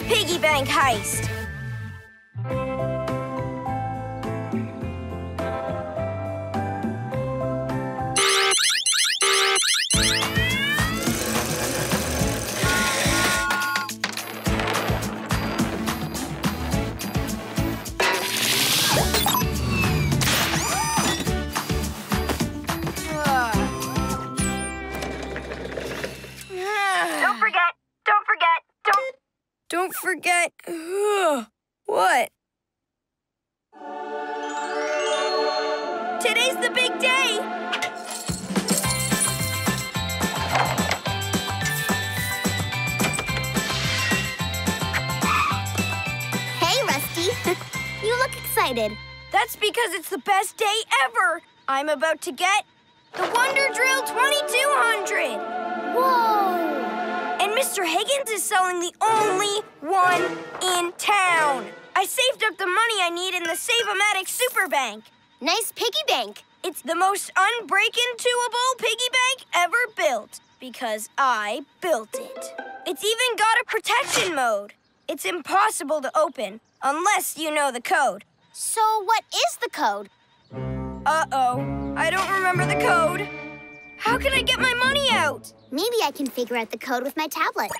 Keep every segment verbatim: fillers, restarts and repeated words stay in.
Ruby's piggy bank heist. Don't forget... What? Today's the big day! Hey, Rusty. You look excited. That's because it's the best day ever. I'm about to get the Wonder Drill twenty-two hundred. Whoa! And Mister Higgins is selling the only one in town. I saved up the money I need in the Save-O-Matic Superbank. Nice piggy bank. It's the most unbreak-intoable piggy bank ever built because I built it. It's even got a protection mode. It's impossible to open unless you know the code. So what is the code? Uh-oh, I don't remember the code. How can I get my money out? Maybe I can figure out the code with my tablet.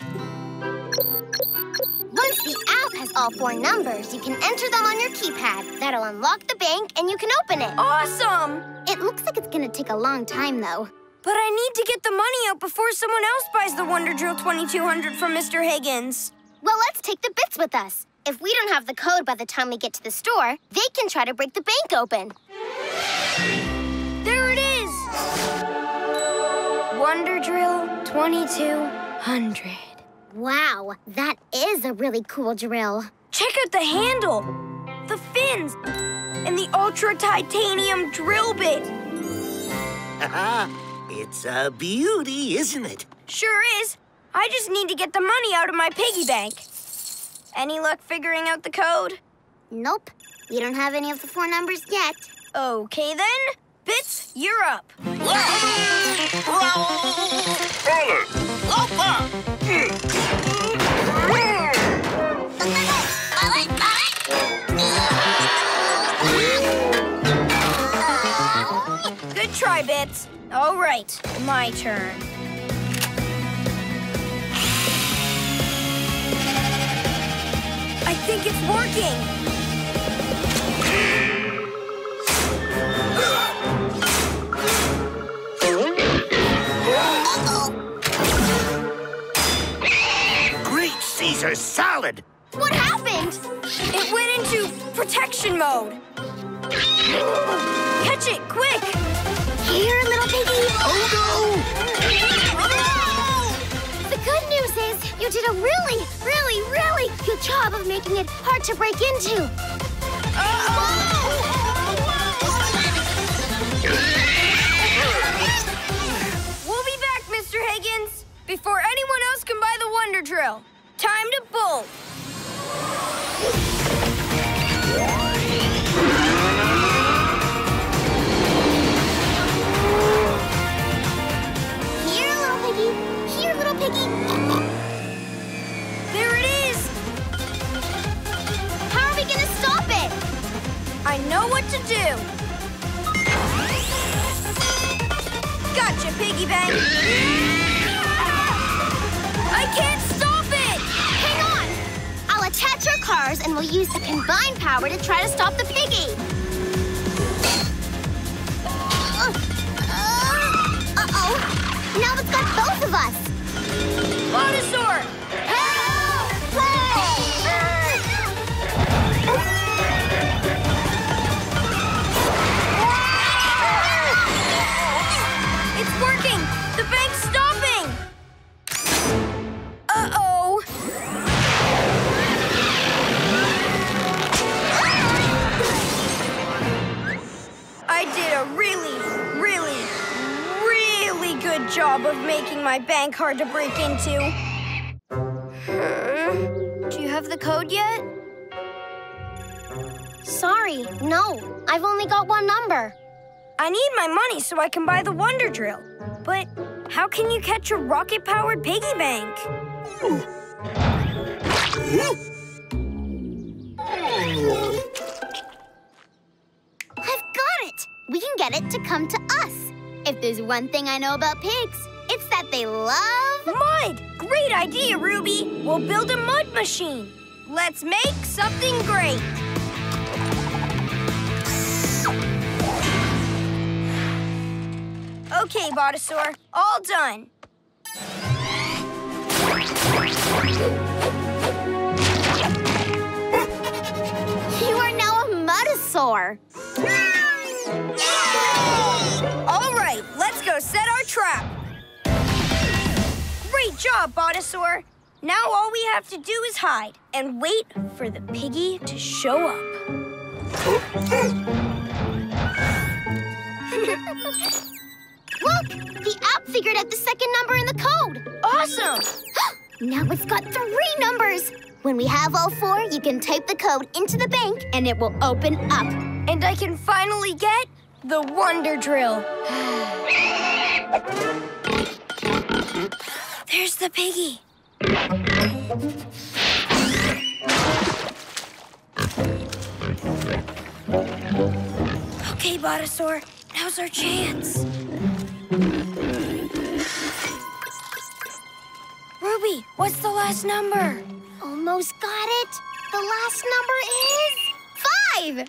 Once the app has all four numbers, you can enter them on your keypad. That'll unlock the bank and you can open it. Awesome! It looks like it's gonna take a long time, though. But I need to get the money out before someone else buys the Wonder Drill twenty-two hundred from Mister Higgins. Well, let's take the bits with us. If we don't have the code by the time we get to the store, they can try to break the bank open. There it is! Wonder Drill twenty-two hundred. Wow, that is a really cool drill. Check out the handle, the fins, and the ultra-titanium drill bit. Haha, it's a beauty, isn't it? Sure is. I just need to get the money out of my piggy bank. Any luck figuring out the code? Nope, we don't have any of the four numbers yet. Okay then. Bits, you're up. Good try, Bits. All right, my turn. I think it's working. These are solid. What happened? It went into protection mode. Catch it, quick. Here, little piggy. Oh, no. The good news is you did a really, really, really good job of making it hard to break into. Uh-oh. We'll be back, Mister Higgins, before anyone else can buy the Wonder Drill. Time to bolt! Here, little piggy! Here, little piggy! There it is! How are we gonna stop it? I know what to do! Gotcha, piggy bank! I can't stop! Attach our cars and we'll use the combined power to try to stop the piggy. Uh-oh. Now it's got both of us. Botasaur! Help! Play! It's working! The bank's stopping! Uh-oh. I did a really, really, really good job of making my bank hard to break into. Hmm. Do you have the code yet? Sorry, no. I've only got one number. I need my money so I can buy the Wonder Drill. But how can you catch a rocket-powered piggy bank? I've got it! We can get it to come to us. If there's one thing I know about pigs, it's that they love mud! Great idea, Ruby! We'll build a mud machine. Let's make something great. Okay, Botasaur, all done. You are now a Mudasaur. All right, let's go set our trap. Great job, Botasaur. Now all we have to do is hide and wait for the piggy to show up. Look! The app figured out the second number in the code! Awesome! Now it's got three numbers! When we have all four, you can type the code into the bank and it will open up. And I can finally get the Wonder Drill. There's the piggy. Okay, Botasaur, now's our chance. Ruby, what's the last number? Almost got it. The last number is five.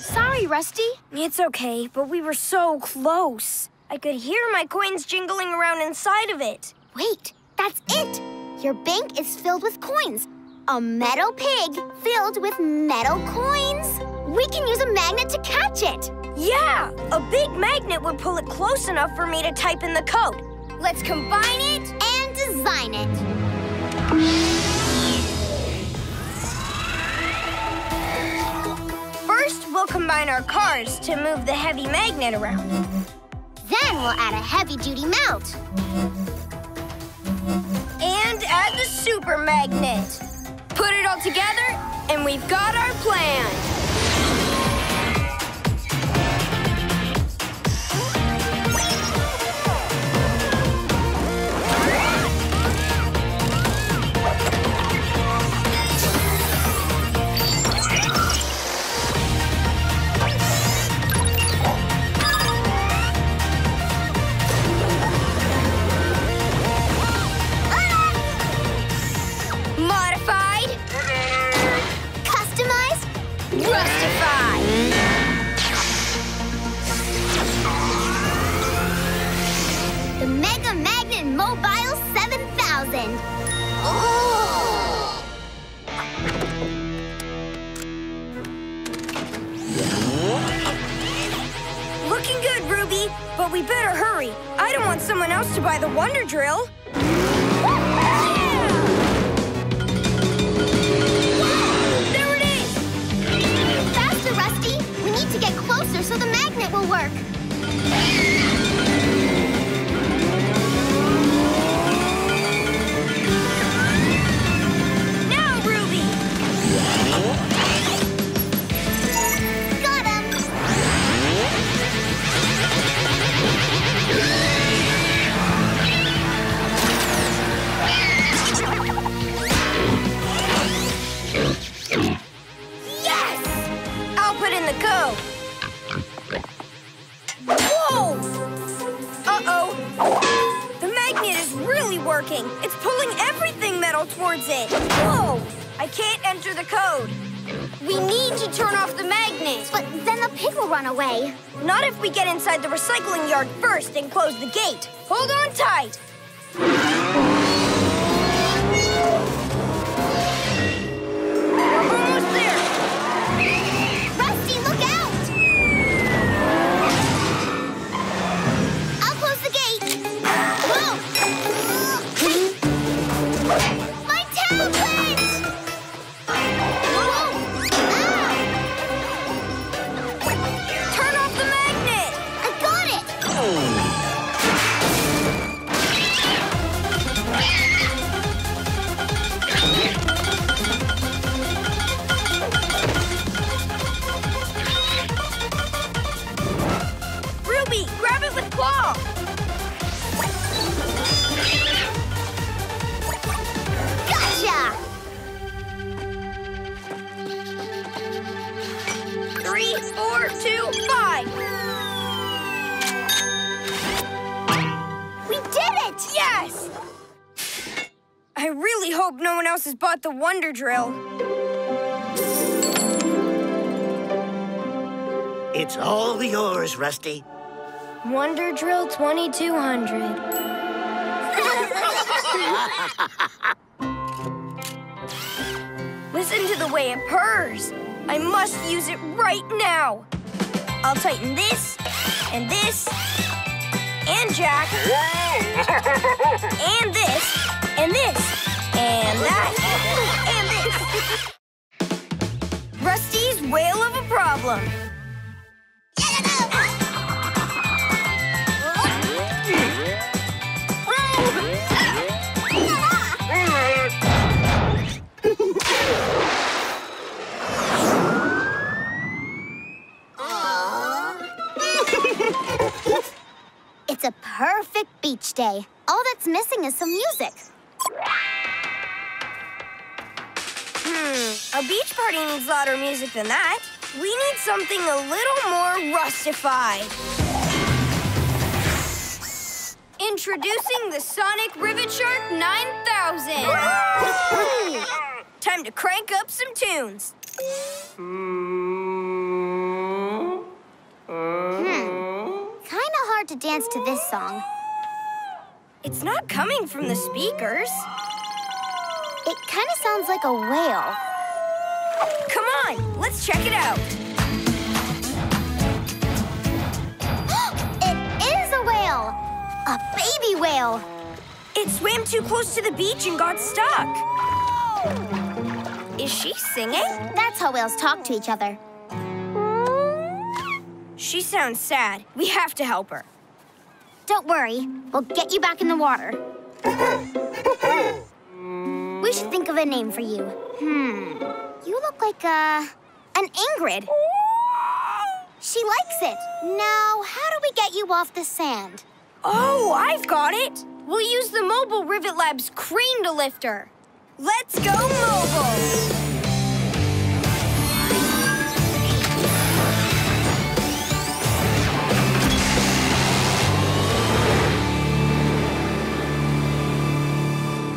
Sorry, Rusty. It's okay, but we were so close. I could hear my coins jingling around inside of it. Wait, that's it. Your bank is filled with coins. A metal pig filled with metal coins. We can use a magnet to catch it. Yeah, a big magnet would pull it close enough for me to type in the code. Let's combine it and design it. First, we'll combine our cars to move the heavy magnet around. Then we'll add a heavy-duty mount. And add the super magnet. Put it all together, and we've got our plan. But we better hurry. I don't want someone else to buy the Wonder Drill. Yeah! There it is! Faster, Rusty. We need to get closer so the magnet will work. Now, Ruby! Go. Whoa! Uh-oh. The magnet is really working. It's pulling everything metal towards it. Whoa! I can't enter the code. We need to turn off the magnet. But then the pig will run away. Not if we get inside the recycling yard first and close the gate. Hold on tight. four, two, five. We did it! Yes! I really hope no one else has bought the Wonder Drill. It's all yours, Rusty. Wonder Drill twenty-two hundred. Listen to the way it purrs. I must use it right now. I'll tighten this, and this, and Jack, and this, and this, and that, and this. Rusty's whale of a problem. It's a perfect beach day. All that's missing is some music. Hmm, a beach party needs louder music than that. We need something a little more rustified. Introducing the Sonic Rivet Shark nine thousand. Time to crank up some tunes. To dance to this song. It's not coming from the speakers. It kind of sounds like a whale. Come on, let's check it out. It is a whale! A baby whale! It swam too close to the beach and got stuck. Is she singing? That's how whales talk to each other. She sounds sad. We have to help her. Don't worry. We'll get you back in the water. We should think of a name for you. Hmm. You look like a... an Ingrid. She likes it. Now, how do we get you off the sand? Oh, I've got it. We'll use the Mobile Rivet Lab's crane to lift her. Let's go mobile!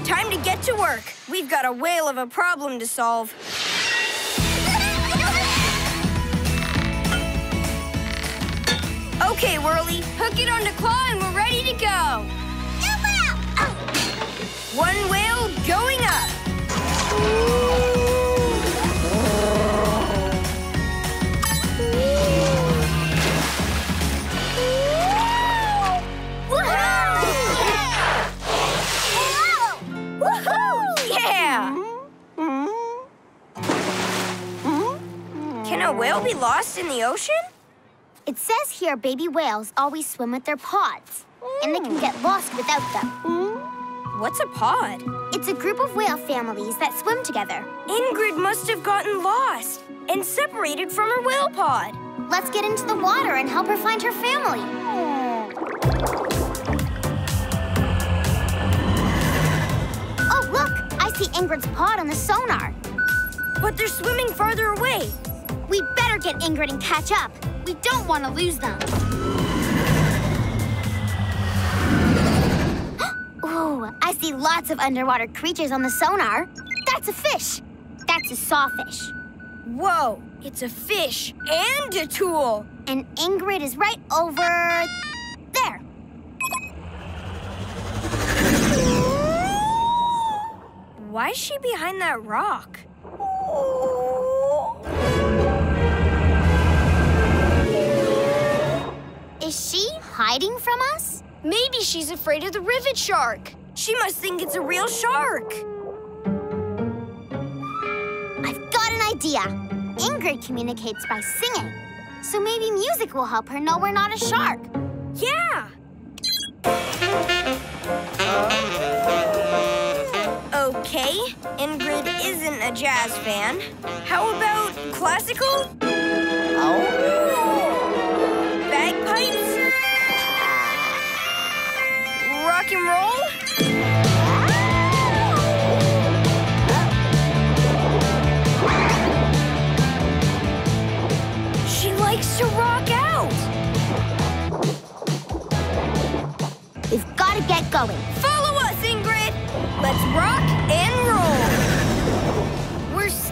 Time to get to work. We've got a whale of a problem to solve. Okay, Whirly, hook it onto Claw and we're ready to go. Oh. One whale going up. Can a whale be lost in the ocean? It says here baby whales always swim with their pods, mm. and they can get lost without them. Mm. What's a pod? It's a group of whale families that swim together. Ingrid must have gotten lost and separated from her whale pod. Let's get into the water and help her find her family. Mm. Oh, look! I see Ingrid's pod on the sonar. But they're swimming farther away. We better get Ingrid and catch up. We don't want to lose them. Ooh, I see lots of underwater creatures on the sonar. That's a fish. That's a sawfish. Whoa, it's a fish and a tool. And Ingrid is right over there. Why is she behind that rock? Is she hiding from us? Maybe she's afraid of the rivet shark. She must think it's a real shark. I've got an idea. Ingrid communicates by singing. So maybe music will help her know we're not a shark. Yeah. Okay, Ingrid isn't a jazz fan. How about classical? Oh. Bagpipes? Rock and roll? She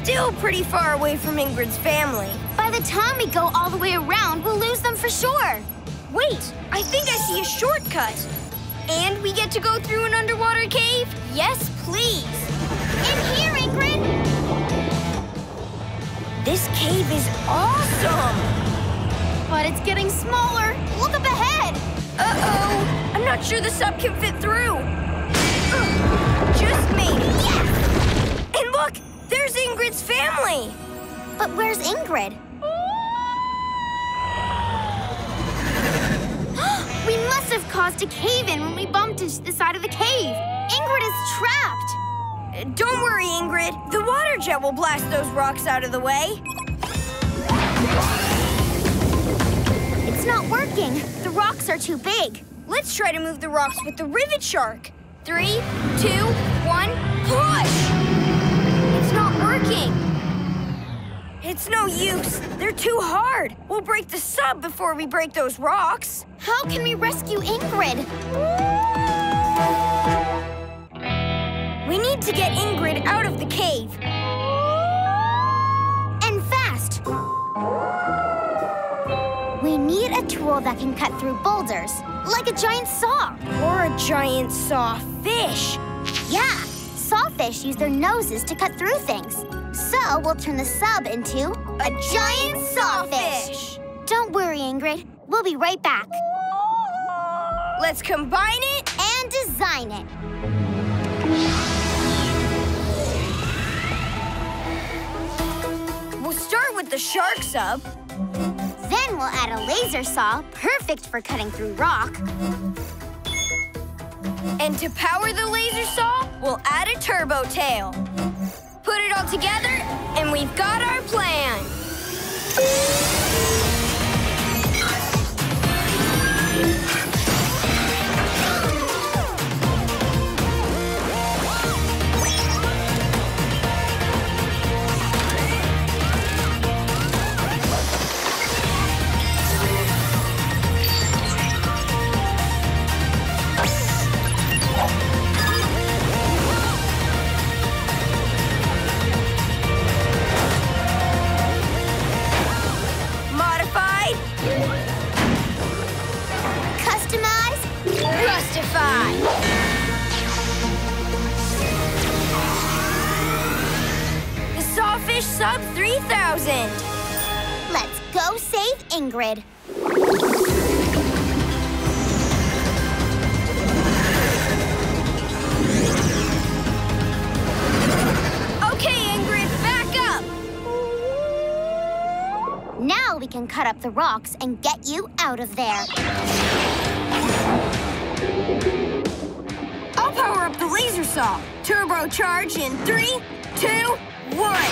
still pretty far away from Ingrid's family. By the time we go all the way around, we'll lose them for sure. Wait, I think I see a shortcut. And we get to go through an underwater cave? Yes, please. In here, Ingrid! This cave is awesome! But it's getting smaller. Look up ahead! Uh-oh! I'm not sure the sub can fit through. Uh, just made it. Yeah! And look! There's Ingrid's family! But where's Ingrid? We must have caused a cave-in when we bumped into the side of the cave. Ingrid is trapped. Uh, don't worry, Ingrid. The water jet will blast those rocks out of the way. It's not working. The rocks are too big. Let's try to move the rocks with the Rivet Shark. Three, two, one, push! It's not working. It's no use. They're too hard. We'll break the sub before we break those rocks. How can we rescue Ingrid? We need to get Ingrid out of the cave. And fast. We need a tool that can cut through boulders, like a giant saw. Or a giant sawfish. Yeah. Sawfish use their noses to cut through things. So we'll turn the sub into a, a giant sawfish. Don't worry, Ingrid. We'll be right back. Let's combine it and design it. We'll start with the shark sub. Then we'll add a laser saw, perfect for cutting through rock. And to power the laser saw, we'll add a turbo tail. Put it all together, and we've got our plan. The Sawfish Sub three thousand. Let's go save Ingrid. Okay, Ingrid, back up. Now we can cut up the rocks and get you out of there. Power up the laser saw. Turbocharge in three, two, one.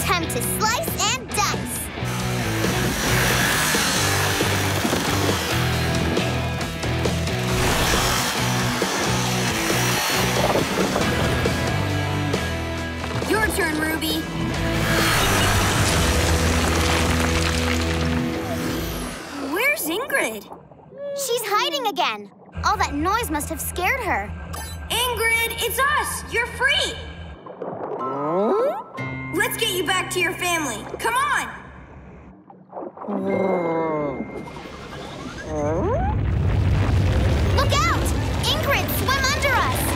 Time to slice and dice. Your turn, Ruby. Ingrid. She's hiding again. All that noise must have scared her. Ingrid, it's us. You're free. Let's get you back to your family. Come on. Look out! Ingrid, swim under us.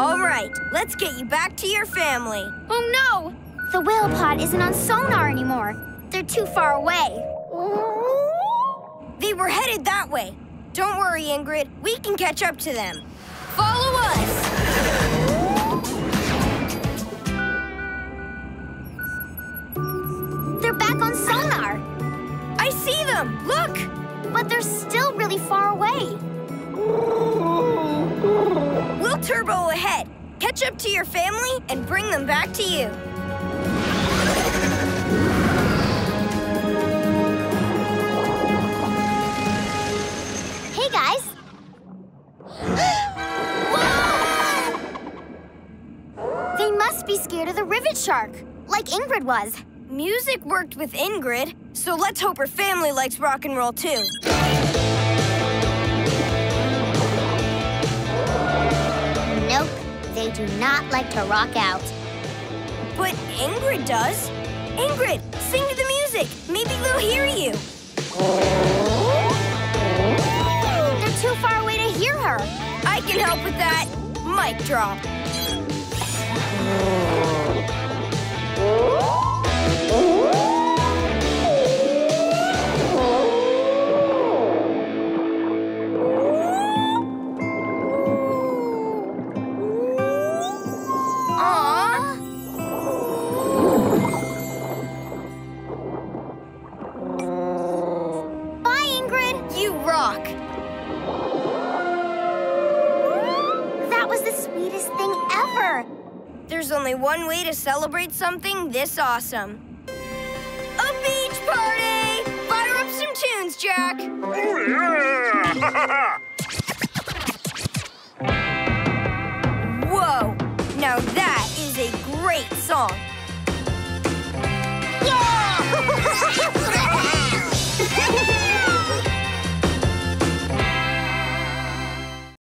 All right, let's get you back to your family. Oh no! The whale pod isn't on sonar anymore. They're too far away. They were headed that way. Don't worry, Ingrid. We can catch up to them. Follow us! They're back on sonar. I see them! Look! But they're still really far away. We'll turbo ahead, catch up to your family, and bring them back to you. Hey, guys. be scared of the Rivet Shark, like Ingrid was. Music worked with Ingrid, so let's hope her family likes rock and roll too. Nope, they do not like to rock out. But Ingrid does. Ingrid, sing to the music. Maybe they'll hear you. They're too far away to hear her. I can help with that. Mic drop. Aww. Bye, Ingrid. You rock. That was the sweetest thing ever. There's only one way to celebrate something this awesome. A beach party! Fire up some tunes, Jack! Oh, yeah!